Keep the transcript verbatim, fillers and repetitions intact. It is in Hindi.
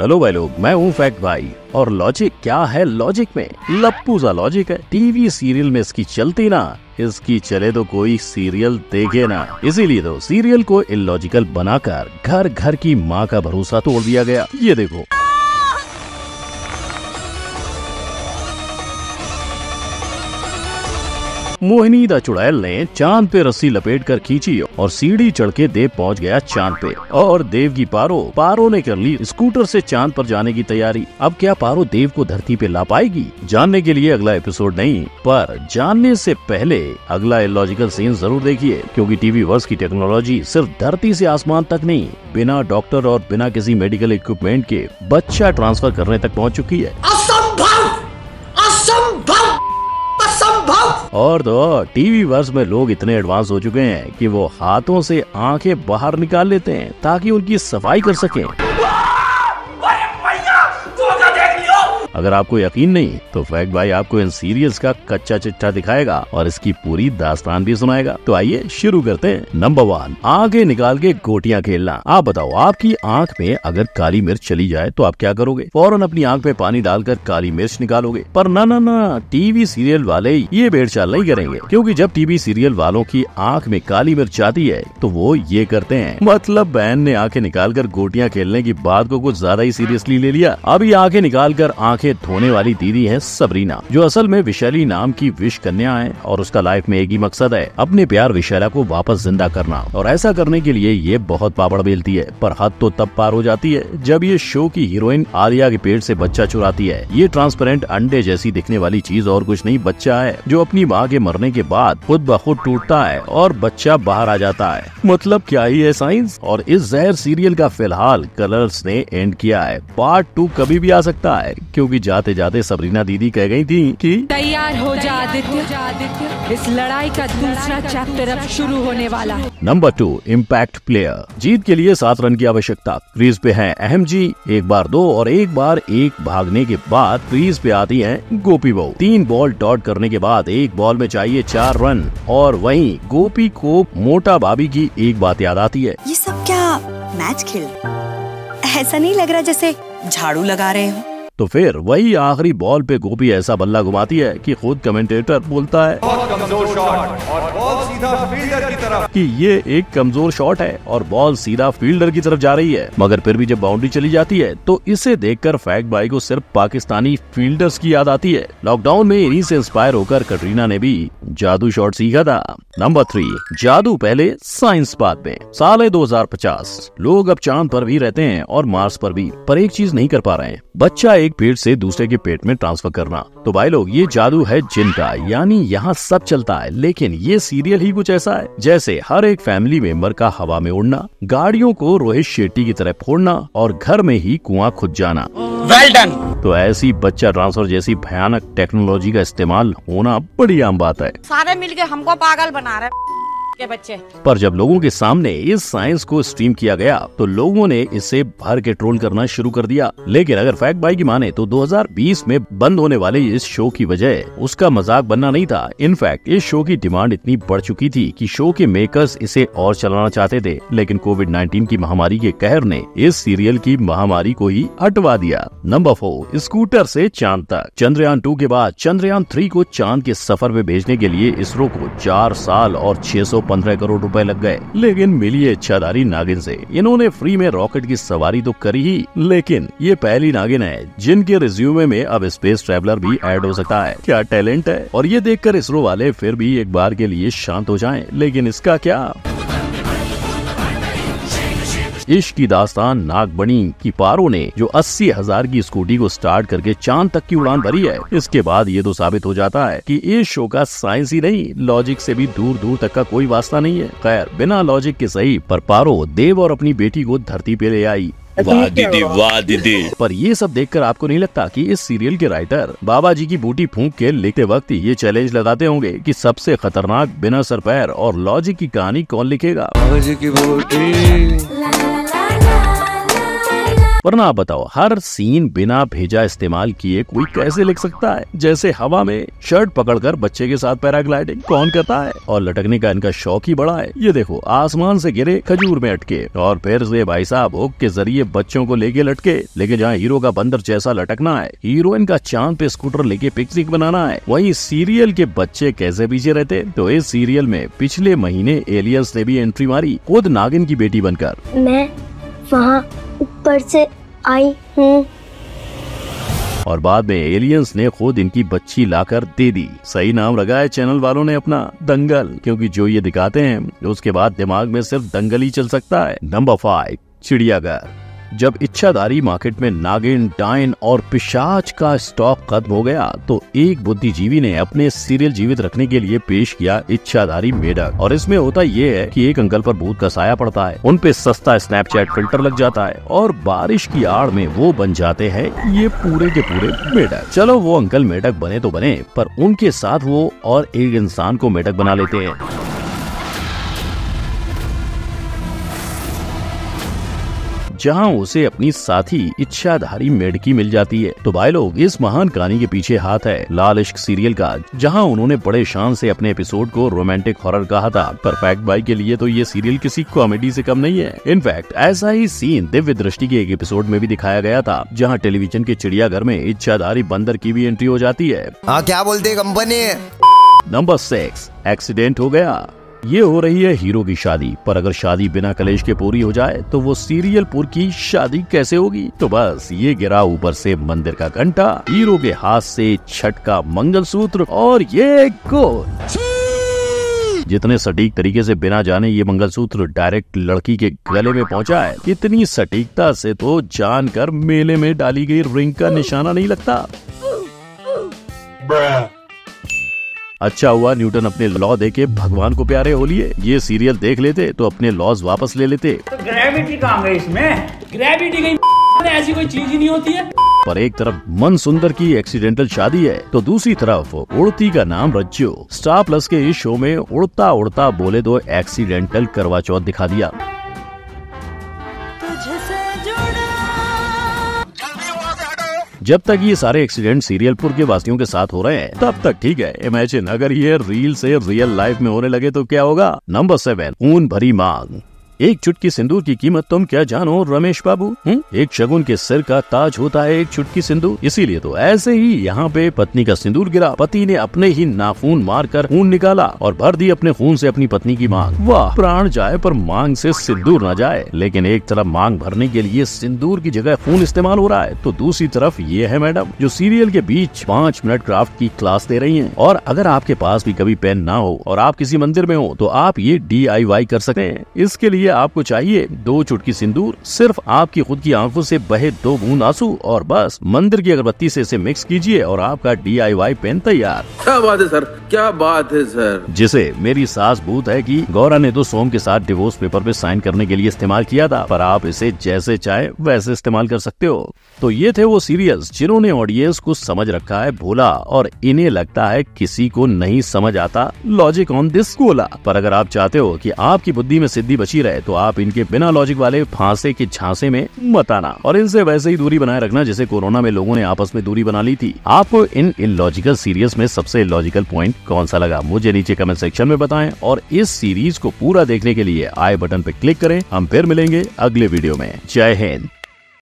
हेलो भाई लोग, मैं हूँ फैक्ट भाई। और लॉजिक क्या है? लॉजिक में लप्पूजा लॉजिक है। टीवी सीरियल में इसकी चलती ना, इसकी चले तो कोई सीरियल देखे ना। इसीलिए तो सीरियल को इलॉजिकल बनाकर घर घर की माँ का भरोसा तोड़ दिया गया। ये देखो, मोहिनीदा चुड़ैल ने चांद पे रस्सी लपेटकर खींची और सीढ़ी चढ़ के देव पहुंच गया चांद पे। और देव की पारो पारो ने कर ली स्कूटर से चांद पर जाने की तैयारी। अब क्या पारो देव को धरती पे ला पाएगी? जानने के लिए अगला एपिसोड नहीं, पर जानने से पहले अगला इलॉजिकल सीन जरूर देखिए, क्योंकि टीवी वर्स की टेक्नोलॉजी सिर्फ धरती से आसमान तक नहीं, बिना डॉक्टर और बिना किसी मेडिकल इक्विपमेंट के बच्चा ट्रांसफर करने तक पहुँच चुकी है। और तो टीवी वर्स में लोग इतने एडवांस हो चुके हैं कि वो हाथों से आंखें बाहर निकाल लेते हैं ताकि उनकी सफाई कर सकें। अगर आपको यकीन नहीं तो फैक्ट भाई आपको इन सीरियल्स का कच्चा चिट्ठा दिखाएगा और इसकी पूरी दास्तान भी सुनाएगा। तो आइए शुरू करते हैं। नंबर वन, आगे निकाल के गोटियां खेलना। आप बताओ, आपकी आंख में अगर काली मिर्च चली जाए तो आप क्या करोगे? फौरन अपनी आंख में पानी डालकर काली मिर्च निकालोगे? पर ना ना ना, टीवी सीरियल वाले ये भेड़चाल नहीं करेंगे, क्योंकि जब टीवी सीरियल वालों की आंख में काली मिर्च आती है तो वो ये करते हैं। मतलब बहन ने आंखें निकाल कर गोटियां खेलने की बात को कुछ ज्यादा ही सीरियसली ले लिया। अभी आंखें निकाल कर आंख धोने वाली दीदी है सबरीना, जो असल में विशाली नाम की विष कन्या है और उसका लाइफ में एक ही मकसद है, अपने प्यार विशाला को वापस जिंदा करना। और ऐसा करने के लिए ये बहुत पापड़ बेलती है, पर हद तो तब पार हो जाती है जब ये शो की हीरोइन आलिया के पेट से बच्चा चुराती है। ये ट्रांसपेरेंट अंडे जैसी दिखने वाली चीज और कुछ नहीं, बच्चा है जो अपनी माँ के मरने के बाद खुद ब खुद टूटता है और बच्चा बाहर आ जाता है। मतलब क्या ही है साइंस। और इस जहर सीरियल का फिलहाल कलर्स ने एंड किया है। पार्ट टू कभी भी आ सकता है, क्योंकि जाते जाते सबरीना दीदी कह गई थी कि तैयार हो जा आदित्य, इस लड़ाई का दूसरा चैप्टर अब शुरू होने वाला है। Number two, impact player. जीत के लिए सात रन की आवश्यकता। क्रीज पे हैं अहम जी, एक बार दो और एक बार एक भागने के बाद क्रीज पे आती हैं गोपी बहू। तीन बॉल डॉट करने के बाद एक बॉल में चाहिए चार रन। और वहीं गोपी को मोटा भाभी की एक बात याद आती है। ये सब क्या मैच खेल? ऐसा नहीं लग रहा जैसे झाड़ू लगा रहे हो। तो फिर वही आखिरी बॉल पे गोपी ऐसा बल्ला घुमाती है कि खुद कमेंटेटर बोलता है बहुत कमजोर शॉट और बॉल सीधा फील्डर की तरफ, कि ये एक कमजोर शॉट है और बॉल सीधा फील्डर की तरफ जा रही है। मगर फिर भी जब बाउंड्री चली जाती है तो इसे देखकर फैक्ट भाई को सिर्फ पाकिस्तानी फील्डर्स की याद आती है। लॉकडाउन में इन्हीं से इंस्पायर होकर कटरीना ने भी जादू शॉट सीखा था। नंबर थ्री, जादू पहले साइंस बाद में। साल दो हजार पचास, लोग अब चांद पर भी रहते हैं और मार्स पर भी, पर एक चीज नहीं कर पा रहे हैं, बच्चा एक पेट से दूसरे के पेट में ट्रांसफर करना। तो भाई लोग, ये जादू है जिन का, यानी यहाँ सब चलता है। लेकिन ये सीरियल ही कुछ ऐसा है जैसे हर एक फैमिली मेंबर का हवा में उड़ना, गाड़ियों को रोहित शेट्टी की तरह फोड़ना और घर में ही कुआं खुद जाना। Well done. तो ऐसी बच्चा ट्रांसफर जैसी भयानक टेक्नोलॉजी का इस्तेमाल होना बड़ी आम बात है। सारे मिलके हमको पागल बना रहे के बच्चे। पर जब लोगों के सामने इस साइंस को स्ट्रीम किया गया तो लोगों ने इसे भर के ट्रोल करना शुरू कर दिया। लेकिन अगर फैक्ट भाई की माने तो दो हजार बीस में बंद होने वाले इस शो की वजह उसका मजाक बनना नहीं था। इनफैक्ट इस शो की डिमांड इतनी बढ़ चुकी थी कि शो के मेकर्स इसे और चलाना चाहते थे, लेकिन कोविड नाइन्टीन की महामारी के कहर ने इस सीरियल की महामारी को ही हटवा दिया। नंबर फोर, स्कूटर से चांद तक। चंद्रयान टू के बाद चंद्रयान थ्री को चांद के सफर में भेजने के लिए इसरो को चार साल और छह सौ पंद्रह करोड़ रुपए लग गए। लेकिन मिली इच्छाधारी नागिन से। इन्होंने फ्री में रॉकेट की सवारी तो करी ही, लेकिन ये पहली नागिन है जिनके रिज्यूमे में अब स्पेस ट्रैवलर भी ऐड हो सकता है। क्या टैलेंट है। और ये देखकर इसरो वाले फिर भी एक बार के लिए शांत हो जाएं, लेकिन इसका क्या? इश्क की दास्तान नाग बनी की पारो ने जो अस्सी हजार की स्कूटी को स्टार्ट करके चांद तक की उड़ान भरी है। इसके बाद ये तो साबित हो जाता है कि इस शो का साइंस ही नहीं, लॉजिक से भी दूर दूर तक का कोई वास्ता नहीं है। खैर, बिना लॉजिक के सही, पर पारो देव और अपनी बेटी को धरती पे ले आई। वाह दीदी, वाह दीदी। पर ये सब देखकर आपको नहीं लगता कि इस सीरियल के राइटर बाबा जी की बूटी फूंक के लिखते वक्त ये चैलेंज लगाते होंगे कि सबसे खतरनाक बिना सर पैर और लॉजिक की कहानी कौन लिखेगा? बाबा जी की बूटी वरना आप बताओ हर सीन बिना भेजा इस्तेमाल किए कोई कैसे लिख सकता है? जैसे हवा में शर्ट पकड़कर बच्चे के साथ पैराग्लाइडिंग कौन करता है? और लटकने का इनका शौक ही बड़ा है। ये देखो, आसमान से गिरे, खजूर में अटके और फिर से भाई साहब हुक के जरिए बच्चों को लेके लटके। लेकिन जहाँ हीरो का बंदर जैसा लटकना है, हीरोइन का चांद पे स्कूटर लेके पिकनिक बनाना है, वही सीरियल के बच्चे कैसे पीछे रहते? तो इस सीरियल में पिछले महीने एलियंस ने भी एंट्री मारी, खुद नागिन की बेटी बनकर। मैं वहाँ ऊपर से आई हूँ। और बाद में एलियंस ने खुद इनकी बच्ची लाकर दे दी। सही नाम लगाया चैनल वालों ने अपना, दंगल, क्योंकि जो ये दिखाते हैं उसके बाद दिमाग में सिर्फ दंगल ही चल सकता है। नंबर फाइव, चिड़ियाघर। जब इच्छाधारी मार्केट में नागिन, डाइन और पिशाच का स्टॉक खत्म हो गया तो एक बुद्धिजीवी ने अपने सीरियल जीवित रखने के लिए पेश किया इच्छाधारी मेढक। और इसमें होता ये है कि एक अंकल पर भूत का साया पड़ता है, उनपे सस्ता स्नैपचैट फिल्टर लग जाता है और बारिश की आड़ में वो बन जाते हैं ये पूरे के पूरे मेढक। चलो वो अंकल मेढक बने तो बने, पर उनके साथ वो और एक इंसान को मेढक बना लेते हैं। जहाँ उसे अपनी साथी इच्छाधारी मेढकी मिल जाती है। तो भाई लोग, इस महान कहानी के पीछे हाथ है लाल इश्क सीरियल का, जहाँ उन्होंने बड़े शान से अपने एपिसोड को रोमांटिक हॉरर कहा था। पर फैक्ट भाई के लिए तो ये सीरियल किसी कॉमेडी से कम नहीं है। इनफैक्ट ऐसा ही सीन दिव्य दृष्टि के एक एपिसोड में भी दिखाया गया था, जहाँ टेलीविजन के चिड़ियाघर में इच्छाधारी बंदर की भी एंट्री हो जाती है। आ, क्या बोलते कंपनी। नंबर सिक्स, एक्सीडेंट हो गया। ये हो रही है हीरो की शादी, पर अगर शादी बिना कलेश के पूरी हो जाए तो वो सीरियलपुर की शादी कैसे होगी? तो बस ये गिरा ऊपर से मंदिर का घंटा, हीरो के हाथ से छटका मंगलसूत्र और ये गोल। जितने सटीक तरीके से बिना जाने ये मंगलसूत्र डायरेक्ट लड़की के गले में पहुंचा है, इतनी सटीकता से तो जानकर मेले में डाली गई रिंग का निशाना नहीं लगता। अच्छा हुआ न्यूटन अपने लॉ देके भगवान को प्यारे हो लिए। ये सीरियल देख लेते तो अपने लॉज वापस ले लेते। तो ग्रेविटी कहाँ गई इसमें? ग्रेविटी गई, ऐसी कोई चीज ही नहीं होती है। पर एक तरफ मन सुंदर की एक्सीडेंटल शादी है तो दूसरी तरफ उड़ती का नाम रज्जो। स्टार प्लस के इस शो में उड़ता उड़ता बोले दो एक्सीडेंटल करवा चौथ दिखा दिया। जब तक ये सारे एक्सीडेंट सीरियलपुर के वासियों के साथ हो रहे हैं तब तक ठीक है, इमेजिन अगर ये रील से रियल लाइफ में होने लगे तो क्या होगा। नंबर सेवन, ऊन भरी मांग। एक चुटकी सिंदूर की कीमत तुम क्या जानो रमेश बाबू। एक शगुन के सिर का ताज होता है एक चुटकी सिंदूर, इसीलिए तो ऐसे ही यहाँ पे पत्नी का सिंदूर गिरा, पति ने अपने ही नाखून मार कर खून निकाला और भर दी अपने खून से अपनी पत्नी की मांग। वाह, प्राण जाए पर मांग से सिंदूर न जाए। लेकिन एक तरफ मांग भरने के लिए सिंदूर की जगह खून इस्तेमाल हो रहा है, तो दूसरी तरफ ये है मैडम जो सीरियल के बीच पाँच मिनट क्राफ्ट की क्लास दे रही है। और अगर आपके पास भी कभी पेन ना हो और आप किसी मंदिर में हो तो आप ये डी आई वाई कर सकते हैं। इसके लिए आपको चाहिए दो चुटकी सिंदूर, सिर्फ आपकी खुद की आंखों से बहे दो बूंद आंसू और बस मंदिर की अगरबत्ती से इसे मिक्स कीजिए और आपका डीआईवाई पेन तैयार। क्या बात है सर, क्या बात है सर। जिसे मेरी सास भूत है कि गौरा ने तो सोम के साथ डिवोर्स पेपर पे साइन करने के लिए इस्तेमाल किया था, पर आप इसे जैसे चाहे वैसे इस्तेमाल कर सकते हो। तो ये थे वो सीरियल्स जिन्होंने ऑडियंस को समझ रखा है भोला और इन्हें लगता है किसी को नहीं समझ आता लॉजिक ऑन दिस गोला। पर अगर आप चाहते हो कि आपकी बुद्धि में सिद्धि बची रहे तो आप इनके बिना लॉजिक वाले फांसे के झांसे में मत आना और इनसे वैसे ही दूरी बनाए रखना जैसे कोरोना में लोगों ने आपस में दूरी बना ली थी। आपको इन इलॉजिकल सीरीज में सबसे इलॉजिकल पॉइंट कौन सा लगा मुझे नीचे कमेंट सेक्शन में बताएं और इस सीरीज को पूरा देखने के लिए आई बटन पे क्लिक करें। हम फिर मिलेंगे अगले वीडियो में। जय हिंद।